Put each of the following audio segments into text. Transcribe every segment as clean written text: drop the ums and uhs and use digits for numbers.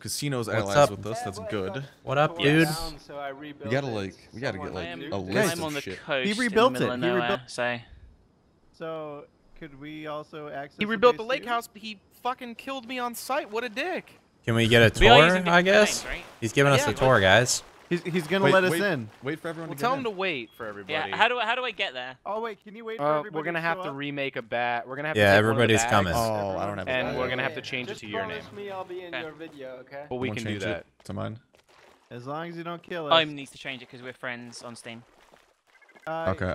Casino's allies with us. That's good. What up, dude? We gotta like, we gotta get like a list of shit. He rebuilt it. He rebuilt. So could we also access? He rebuilt the lake house, but he fucking killed me on site. What a dick. Can we get a tour? I guess he's giving us a tour, guys. He's gonna let us in. Wait for everyone. Tell him to wait for everybody. Yeah. How do I get there? Oh wait, can you wait for everybody? We're gonna have to remake a bat. We're gonna have to. Yeah, everybody's coming. Oh, I don't have. And we're gonna have to change it to your name. Just promise me I'll be in your video, okay? Well, we can do that. To mine. As long as you don't kill us. I need to change it because we're friends on Steam. Okay.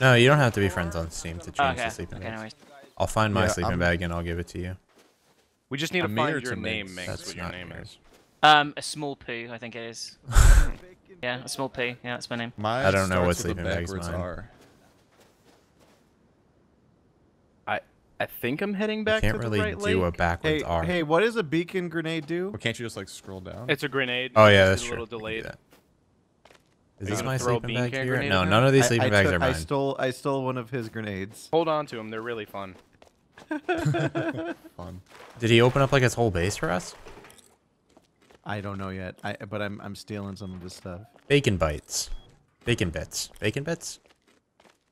No, you don't have to be friends on Steam to change the sleeping bag. I'll find my sleeping bag and I'll give it to you. We just need to find your name, Minx. That's what your name is. A small poo, I think it is. Yeah, a small poo. Yeah, that's my name. I don't know what sleeping bags mine are. I think I'm heading back to the right lake. Can't really do a backwards R. Hey, what does a beacon grenade do? Well, can't you just like scroll down? It's a grenade. Oh yeah, that's true. A little delayed. Is this my sleeping bag here? No, none of these sleeping bags are mine. I stole one of his grenades. Hold on to them. They're really fun. Fun. Did he open up like his whole base for us? I don't know yet. But I'm stealing some of his stuff. Bacon bites, bacon bits, bacon bits.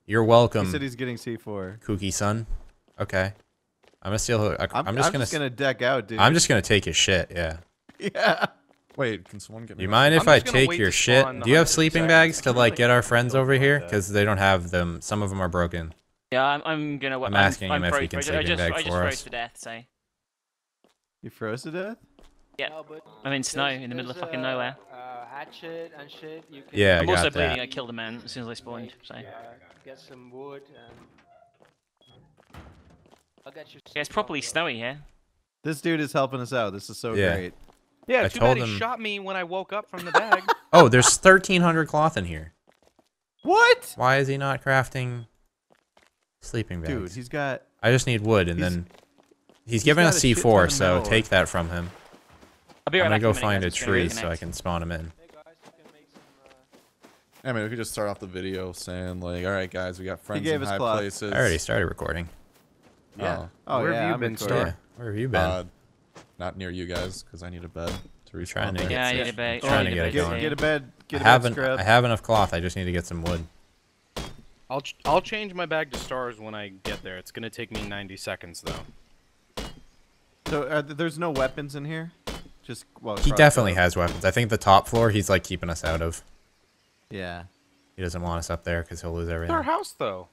You're welcome. He said he's getting C4. Kooky son. Okay. I'm gonna steal. I'm just gonna deck out, dude. I'm just gonna take his shit. Yeah. Yeah. Wait, can someone get me? You mind if I take your shit? Do you have sleeping bags to like get our friends over here? Because they don't have them. Some of them are broken. Yeah, I'm asking him if he can sleeping bag for us. I just froze to death. So. You froze to death? Yeah, I'm in snow in the middle of fucking nowhere. Hatchet and shit. You can... Yeah, I got also bleeding. I killed a man as soon as I spawned. So. Get some wood. And... I'll get you. Yeah, it's properly snowy here. This dude is helping us out. This is so great. Yeah, too bad he shot me when I woke up from the bag. Oh, there's 1,300 cloth in here. What? Why is he not crafting sleeping bags? Dude, he's got. I just need wood, and then he's giving us C4, so take that from him. I'm gonna go find a tree so I can spawn him in. I mean, we could just start off the video saying like, "All right, guys, we got friends in high places." I already started recording. Yeah. Oh, where have you been, Star? Where have you been? Not near you guys, because I need a bed to reach. Yeah, I need a bed. Trying to get it going. Get a bed. Get a bed scrub. I have enough cloth. I just need to get some wood. I'll change my bag to Stars when I get there. It's gonna take me 90 seconds though. So there's no weapons in here. Just, well, he definitely has weapons. I think the top floor he's like keeping us out of. Yeah. He doesn't want us up there because he'll lose everything. It's our house though.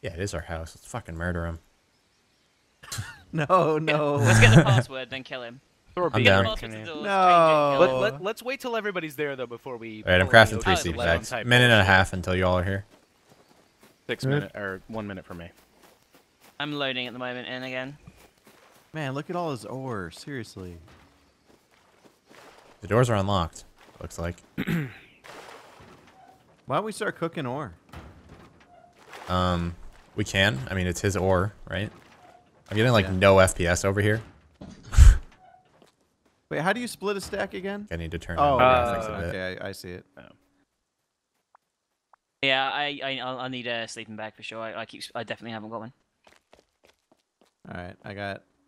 Yeah, it is our house. Let's fucking murder him. No. Let's get the password, then kill him. I'm down. Let's wait till everybody's there though before we. All right, I'm crafting 3 sleeping bags. Minute and a half until you all are here. 1 minute for me. I'm loading at the moment in again. Man, look at all his ore. Seriously. The doors are unlocked, looks like. Why don't we start cooking ore? We can. I mean, it's his ore, right? I'm getting like no FPS over here. Wait, how do you split a stack again? I need to turn on graphics a bit. Okay, I see it. Oh. Yeah, I'll need a sleeping bag for sure. I definitely haven't got one. All right,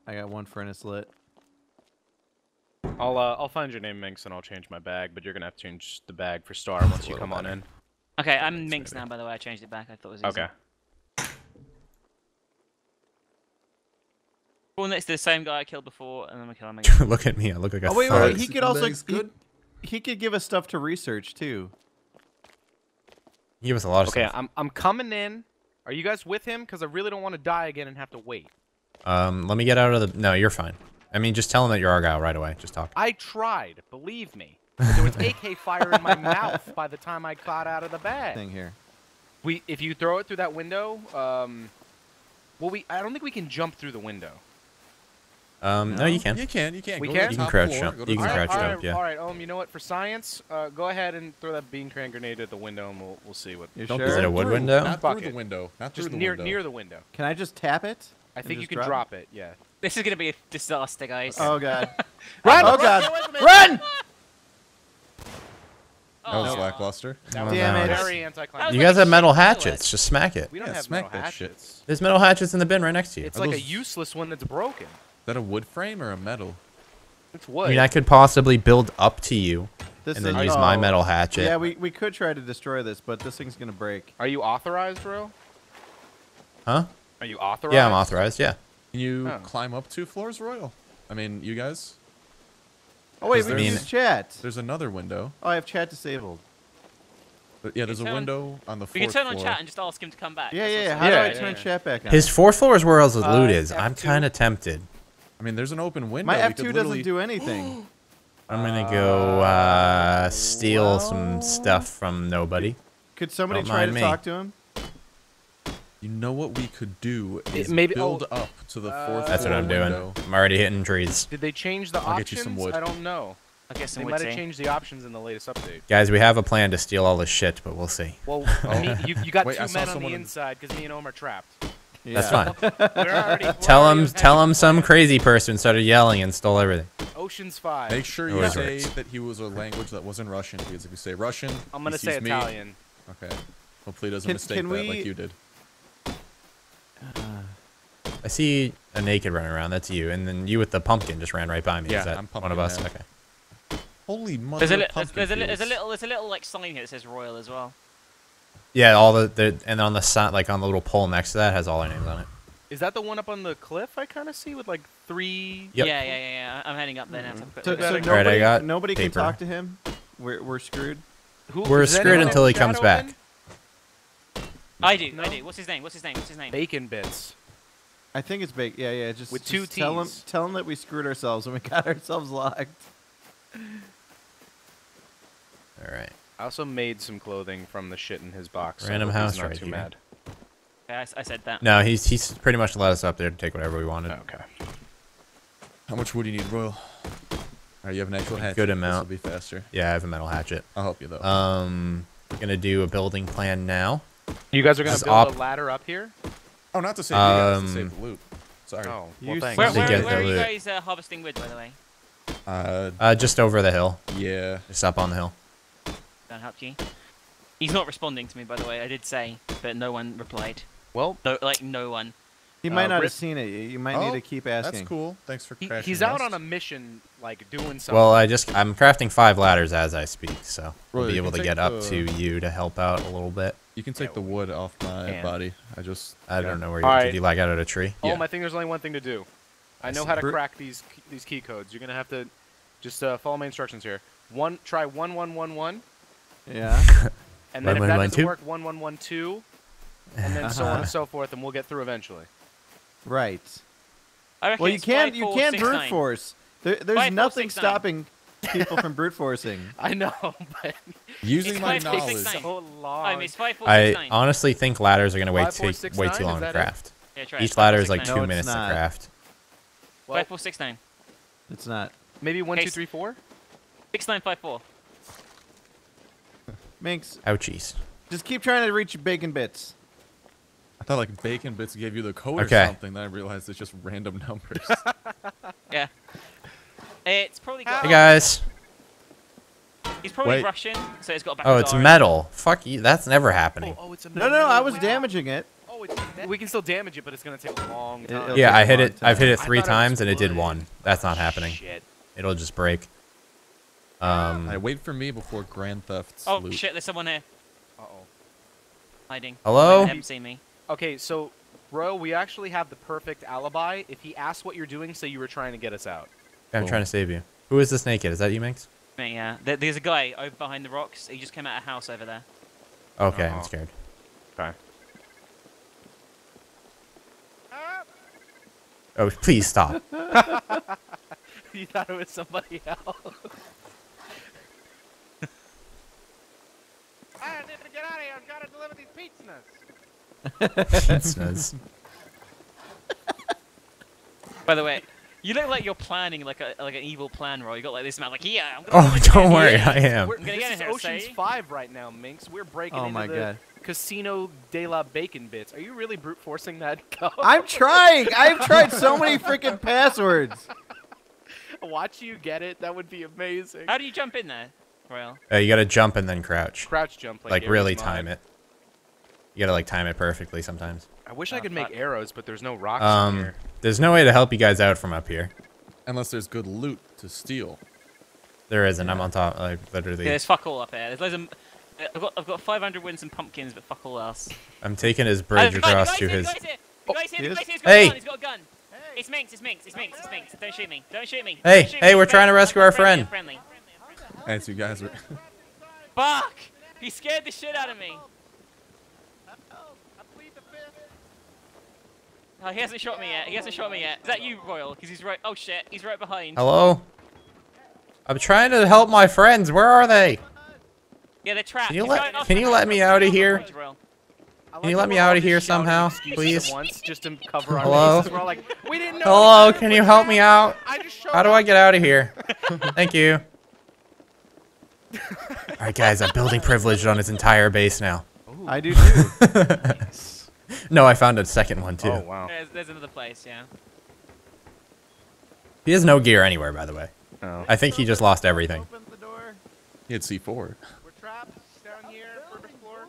I got one furnace lit. I'll find your name, Minx, and I'll change my bag, but you're gonna have to change the bag for Star once you come on in. Okay, I'm Minx now, by the way. I changed it back. I thought it was easy. Okay. Well, next to the same guy I killed before, and then we kill him again. Look at me. I look like a thug. Wait. He could also he could give us stuff to research too. He give us a lot of stuff. Okay, I'm coming in. Are you guys with him? Because I really don't want to die again and have to wait. Let me get out of the. No, you're fine. I mean, just tell him that you're Argyle right away. Just talk. I tried. Believe me. There was AK fire in my mouth by the time I got out of the bag. Thing here. If you throw it through that window, I don't think we can jump through the window. No, you can. You can. You can crouch jump. You can crouch jump. Yeah. All right. You know what? For science, go ahead and throw that bean can grenade at the window, and we'll see what. Is it a wood window? Not through the window. Not through the window. Near the window. Can I just tap it? I think you can drop it. Yeah. This is gonna be a disaster, guys. Oh god! Run! Oh god! Run! That was lackluster. Damn it! Very anticlimactic. You guys have metal hatchets. Just smack it. We don't have metal hatchets. There's metal hatchets in the bin right next to you. It's like a useless one that's broken. Is that a wood frame or a metal? It's wood. I mean, I could possibly build up to you this and then use my metal hatchet. Yeah, we could try to destroy this, but this thing's going to break. Are you authorized, bro? Huh? Are you authorized? Yeah, I'm authorized, yeah. Can you climb up 2 floors, Royal? I mean, you guys? Oh, wait, we can use chat. There's another window. Oh, I have chat disabled. But yeah, there's a window on the 4th floor. You can turn on chat and just ask him to come back. Yeah, yeah, how do I turn chat back on? His 4th floor is where all the loot is. F2. I'm kind of tempted. I mean, there's an open window. My F2 doesn't do anything. I'm going to go steal some stuff from nobody. Could somebody try to talk to him? You know what we could do is build up to the 4th floor. That's what I'm doing. I'm already hitting trees. Did they change the options? I'll get you some wood. I don't know. I guess they might have changed the options in the latest update. Guys, we have a plan to steal all this shit, but we'll see. Well, you got two men on the inside because me and Ohm are trapped. Yeah. That's fine. tell him some crazy person started yelling and stole everything. Ocean's 5. Make sure you say that he was a language that wasn't Russian, because if you say Russian, I'm gonna say Italian. Okay. Hopefully he doesn't mistake that like you did. I see a naked running around. That's you. And then you with the pumpkin just ran right by me. Yeah, is that I'm pumpkin, one of us? Man. Okay. Holy mother! There's a little like sign here that says Royal as well. Yeah, all the and on the side, like on the little pole next to that, has all our names on it. Is that the one up on the cliff? I kind of see with like 3. Yep. Yeah, yeah, yeah. I'm heading up there now. So nobody can talk to him. We're screwed. We're screwed until he comes back. I do. What's his name? Bacon Bits. I think it's Bacon. Yeah, yeah. Just, with two T's. Tell him that we screwed ourselves and we got ourselves locked. All right. I also made some clothing from the shit in his box. Random house, right? Too mad. Yeah, I said that. No, he's pretty much allowed us up there to take whatever we wanted. Okay. How much wood do you need, Royal? All right, you have an actual hatchet. Good amount. This will be faster. Yeah, I have a metal hatchet. I'll help you though. Gonna do a building plan now. You guys are going to build a ladder up here? Oh, not to save the loot. Sorry. Oh, well, thanks. Where are you guys harvesting wood, by the way? Just over the hill. Yeah. Just up on the hill. Don't help you. He's not responding to me, by the way. I did say, but no one replied. Well, no one. He might not have seen it. You might need to keep asking. That's cool. Thanks for crashing. He's out on a mission, like doing something. Well, I'm crafting 5 ladders as I speak, so we'll be able to get up to you to help out a little bit. You can take the wood off my body. I don't know where you did. You like out of a tree? Oh, yeah. I think there's only one thing to do. I know how to crack these key codes. You're gonna have to just follow my instructions here. Try 1111. Yeah. And then if that doesn't work, 1112. And then so on and so forth, and we'll get through eventually. Right. Well, you can brute force. There's nothing stopping people from brute forcing. I know, but using my knowledge. So long. I honestly think ladders are going to way too long to craft. Yeah, each ladder is like 2 minutes to craft. 5469. It's not. Maybe 1234. 6954. Minx. Ouchies. Just keep trying to reach Bacon Bits. I thought like Bacon Bits gave you the code or something. Then I realized it's just random numbers. Yeah. It's probably got hey guys. He's probably Russian, so it's got back. Oh, it's metal. Fuck you. That's never happening. Oh, it's a metal. No, I was damaging it. Oh, it's metal. We can still damage it, but it's gonna take a long time. Yeah, I hit it. I've hit it 3 times and it did 1. That's not happening. Shit. It'll just break. I wait for me before Grand Theft. Oh loot. Shit! There's someone here. Uh oh. Hiding. Hello. They haven't seen me. Okay, so, bro, we actually have the perfect alibi. If he asks what you're doing, say you were trying to get us out. I'm trying to save you. Who is this naked? Is that you, Minx? Yeah. There's a guy over behind the rocks. He just came out of a house over there. Okay, I'm scared. Okay. Oh, please stop. You thought it was somebody else. I need to get out of here. I've got to deliver these pizzas. Pizzas. By the way, you look like you're planning like an evil plan, Roy. You got like this map, like yeah. Don't worry, I am. We're gonna get Ocean's 5 right now, Minx. We're breaking into the Casino de la Bacon Bits. Are you really brute forcing that code? I'm trying. I've tried so many freaking passwords. Watch you get it. That would be amazing. How do you jump in there, Royal? You gotta jump and then crouch. Crouch jump. Like really time it. You gotta like time it perfectly sometimes. I wish I could make arrows, but there's no rocks in here. There's no way to help you guys out from up here. Unless there's good loot to steal. There isn't. I'm on top, like, literally. Yeah, there's fuck all up here. There's loads of... I've got 500 wins and pumpkins, but fuck all else. I'm taking his bridge across to his... Hey! He's got a gun. It's Minx, it's Minx, it's Minx, it's Minx. Don't shoot me, don't shoot me. Hey, hey, we're trying to rescue our friend. Hey, so you guys are... Fuck! He scared the shit out of me. Oh, he hasn't shot me yet. He hasn't shot me yet. Is that you, Royal? Because he's right... Oh, shit. He's right behind. Hello? I'm trying to help my friends. Where are they? Yeah, they're trapped. Can you let me out of here? Can you let me out of here somehow, please? Hello? Hello, can you help me out? How do I get out of here? Thank you. Alright, guys, I'm building privilege on his entire base now. I do too. No, I found a second one too. Oh, wow. There's another place, yeah. He has no gear anywhere, by the way. Oh. I think he just lost everything. Open the door. He had C4. We're trapped down here, first floor.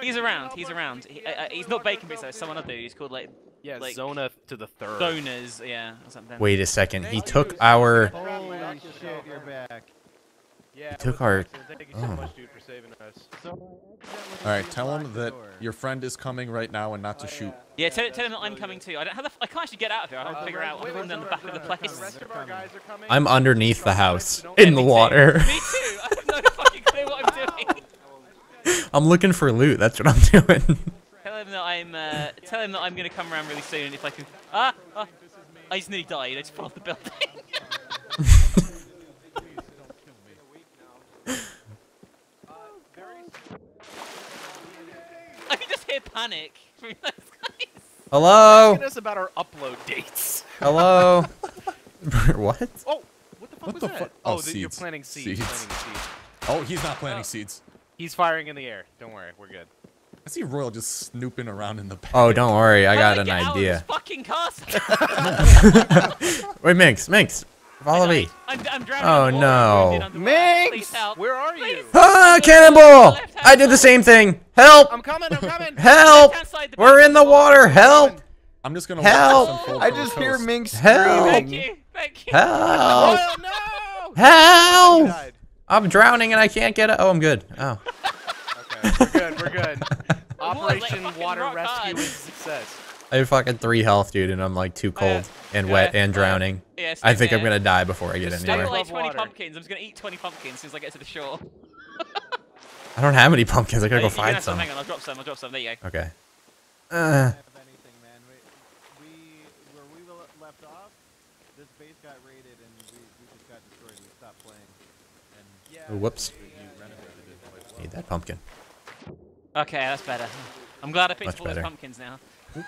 He's around, he's around. He's not Bacon Bits though, someone other dude. He's called like... Yeah, like Zona to the third. Zonas, yeah, or something. Wait a second, he took our... Holy shit, you're back. He took our... Oh. Alright, tell him that your friend is coming right now and not to shoot. Yeah, tell him that I'm coming too. I can't actually get out of here. I'll figure out. I'm down the back of the place. I'm underneath the house, in the water. Me too. I have no fucking clue what I'm doing. I'm looking for loot. That's what I'm doing. Tell him that I'm gonna come around really soon if I can. Ah! I just nearly died. I just fell off the building. Panic. Hello. Asking us about our upload dates. Hello. What? Oh, what the fuck was that? Oh, seeds. You're planting seeds. Oh, he's not planting seeds. He's firing in the air. Don't worry, we're good. I see Royal just snooping around in the back. Oh, don't worry, I got an idea. Fucking castle. Wait, Minx, follow me. I'm drowning. Oh no, Minx, where are you? Ah, cannonball! I did the same thing. Help! I'm coming. Help! We're in the water. Help! I'm just gonna help. I just hear Minx screaming. Thank you. Help! Oh, no! Help! I'm drowning and I can't get it. Oh, I'm good. Oh. Okay, we're good. Operation Water Rescue is a success. I have fucking 3 health, dude, and I'm like too cold and wet and drowning. Yeah, I think I'm gonna die before I get anywhere. Like 20 pumpkins. I'm just gonna eat 20 pumpkins as soon as I get to the shore. I don't have any pumpkins. I gotta go find some. Hang on, I'll drop some. There you go. Okay. Where we left off, this base got raided and we just got destroyed. We stopped playing. And whoops. Need that pumpkin. Okay, that's better. I'm glad I picked all those pumpkins now.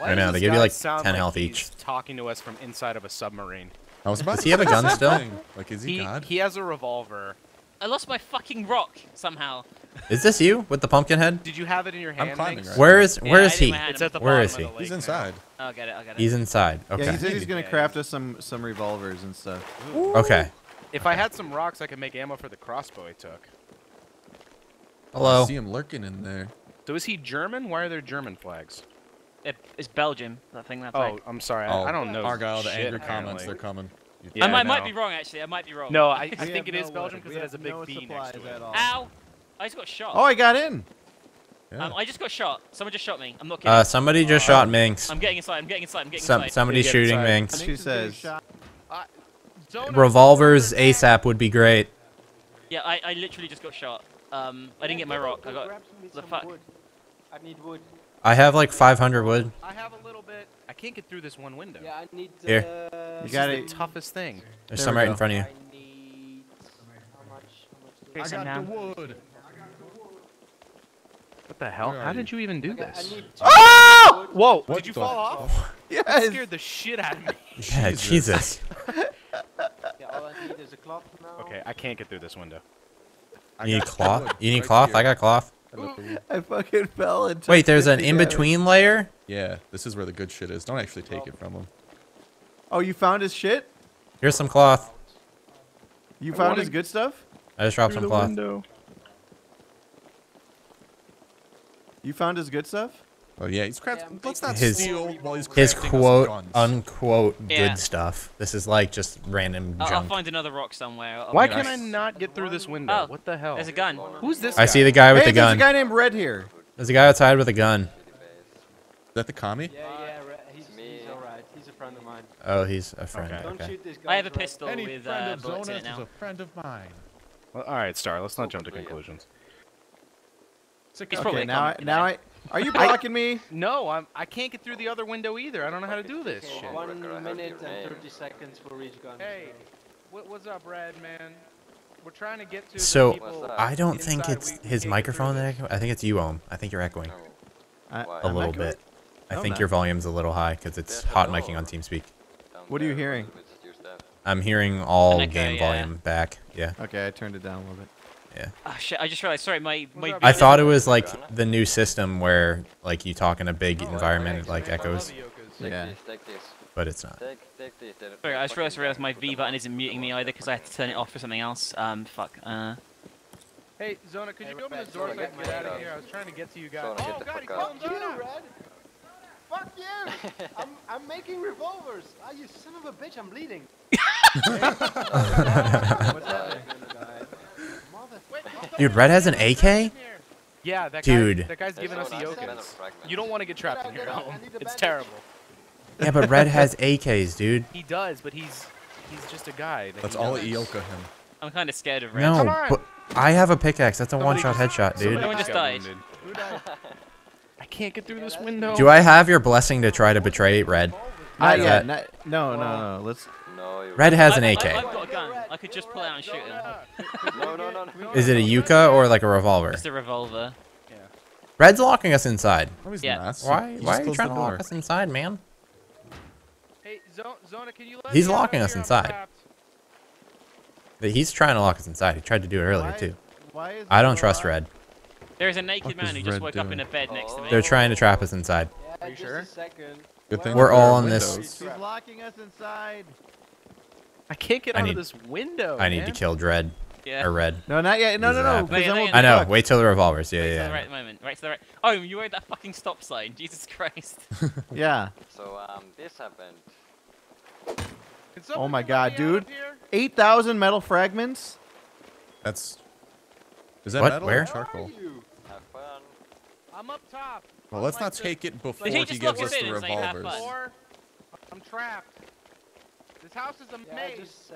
Right now, they give you like 10 health each. Talking to us from inside of a submarine. Does he have a gun still? Like, is he God? He has a revolver. I lost my fucking rock somehow. Is this you with the pumpkin head? Did you have it in your hand? I'm climbing right now. Where is he? It's at the bottom of the lake. He's inside. Oh, I'll get it. He's inside. Okay. Yeah, he said he's gonna craft us some revolvers and stuff. Ooh. Okay. If I had some rocks, I could make ammo for the crossbow I took. Hello. I see him lurking in there. So is he German? Why are there German flags? It's Belgium. I think that's right. Oh, I'm sorry. I don't know. Argyle, the angry comments, they're coming. Yeah, I might be wrong, actually. I might be wrong. No, I think it is Belgium because it has a big B next to it. Ow! I just got shot. Oh, I got in. Yeah. I just got shot. Someone just shot me. I'm not kidding. Somebody just shot Minx. I'm getting inside. Somebody's shooting Minx. She says, revolvers ASAP would be great. Yeah, I literally just got shot. I didn't get my rock. I got the fuck. I need wood. I have like 500 wood. I have a little bit. I can't get through this one window. Yeah, I need to... Here. You got it. The toughest thing. There's some right in front of you. I need... How much do I got the wood. What the hell? How did you even do this? Oh! Whoa! Did you fall off? Yes. That scared the shit out of me. Yeah, Jesus. Yeah, all I need is a cloth now. Okay, I can't get through this window. You need cloth? You need cloth? I got cloth. I fucking fell into. Wait, there's an in-between layer? Yeah, this is where the good shit is. Don't actually take it from him. Oh, you found his shit? Here's some cloth. You found his good stuff? I just dropped some cloth. Window. You found his good stuff? Oh yeah, he's let's not steal while he's crafting his quote unquote good stuff. This is like just random junk. I'll find another rock somewhere. Why can I not get through this window? Oh, what the hell? There's a gun. Who's this guy? I see the guy with the gun. There's a guy named Red here. There's a guy outside with a gun. Is that the commie? Yeah, yeah, he's alright. He's a friend of mine. Oh, he's a friend. Okay. Don't shoot this guy. I have a pistol with bullets in it now. Is a friend of mine. Well, all right, Star. Let's not jump to conclusions. Okay, now are you blocking me? No, I can't get through the other window either. I don't know how to do this shit. 1 minute and 30 seconds for each gun. Hey, what's up, Brad, man? We're trying to get to. So I don't think it's his microphone that I think it's you, Ohm. I think you're echoing a little bit. I think your volume's a little high because it's hot miking on TeamSpeak. What are you hearing? I'm hearing all game volume back. Yeah. Okay, I turned it down a little bit. Yeah. Oh, shit, I just realized. Sorry, my I thought it was like the new system where like you talk in a big environment and like echoes. Yeah. But it's not. Sorry, I just realized my V button isn't muting me either because I had to turn it off for something else. Fuck. Hey, Zona, could you open this door so I can get out of here? I was trying to get to you guys. Oh God, he called Zona, Red. Fuck you! I'm making revolvers. Ah, you son of a bitch! I'm bleeding. Dude, Red has an AK? Yeah, that guy's giving us the yokes. You don't want to get trapped in here, Ohm. It's terrible. Yeah, but Red has AKs, dude. He does, but he's just a guy. Let's all yoke him. I'm kind of scared of Red. No, but I have a pickaxe. That's a one-shot headshot, dude. Someone just died. I can't get through this window. Do I have your blessing to try to betray Red? No. Let's... Red has an AK. I've got a gun. I could just pull out and shoot him. No. Is it a Yuka or like a revolver? It's a revolver. Yeah. Red's locking us inside. Yeah. Why are you trying to lock us inside, man? Hey, Zona, can you let He's locking us inside. But he's trying to lock us inside. He tried to do it earlier too. I don't trust Red. There's a naked man who just woke up in a bed next to me. They're trying to trap us inside. Are you sure? Good thing we're all on this. He's locking us inside. I can't get out of this window. I need to kill Dread. Yeah. Or Red. No, not yet. No. I know. Wait till the revolvers. Yeah. Right at the moment. Right to the right. Oh, you were at that fucking stop sign. Jesus Christ. Yeah. So this happened. Oh my God, dude. 8,000 metal fragments. That's. Is that metal or charcoal? Have fun. I'm up top. Well, let's not take it before he gives us the revolvers. I'm trapped. This house is a maze.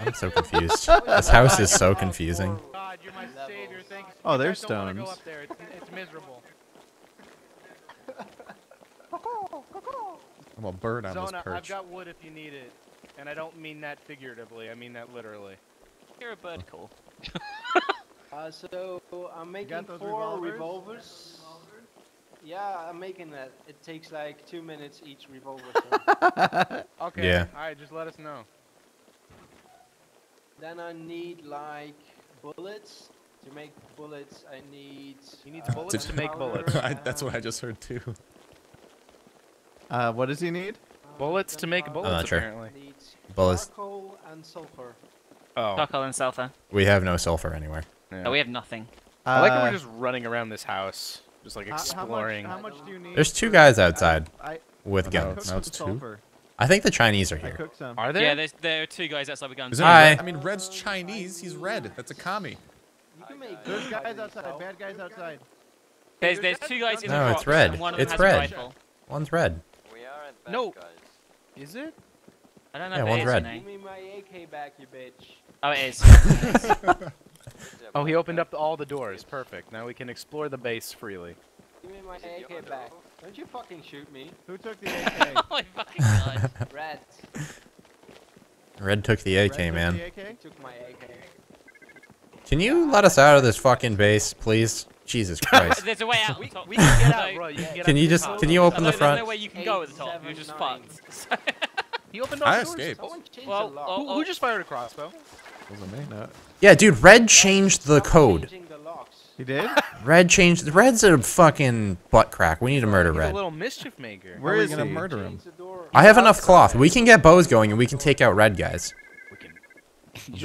I'm so confused. This house is so confusing. God, you're my savior. Thank you. Oh, there's stones. Go up there. It's miserable. I'm a bird on this perch. I've got wood if you need it, and I don't mean that figuratively. I mean that literally. You're a bird, cool. So I'm making 4 revolvers. Yeah, I'm making that. It takes like 2 minutes each revolver. Okay. Yeah. All right, just let us know. Then I need like bullets to make bullets. I need. He needs bullets to make bullets. That's what I just heard too. What does he need? Bullets to make bullets. I'm not sure. Apparently. Bullets. Charcoal and sulfur. Oh. Charcoal and sulfur. We have no sulfur anywhere. Yeah. No, we have nothing. I like how we're just running around this house. Just like exploring. How much do you need? There's 2 guys outside with guns. No, it's 2. I think the Chinese are here. Are they? Yeah, there are 2 guys outside with guns. Hi. I mean, Red's Chinese. He's Red. That's a commie. Good guys outside. Bad guys outside. There's 2 guys in the box. No, it's Red. It's Red. One's Red. We aren't bad guys. Is it? I don't know. Yeah, one's Red. Give me my AK back, you bitch. Oh, it is. Oh, he opened up all the doors. Perfect. Now we can explore the base freely. Give me my AK back. Don't you fucking shoot me. Who took the AK? Oh my fucking God. Red. Red took the AK, man. Took my AK. Can you let us out of this fucking base, please? Jesus Christ. There's a way out. We can get out, bro. Can you open the front? There's no way you can go at the top. You're just fucked. He opened all the doors. I escaped. Well, who just fired a crossbow? Wasn't me, no. Yeah, dude, Red changed the code. He did? Red changed. Red's a fucking butt crack. We need to murder Red. He's a little mischief maker. Where is he? Gonna murder him? I have enough cloth. We can get bows going and we can take out Red guys.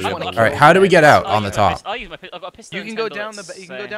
All right, how do we get out on the top? I've got a pistol. You can go down the. You can go down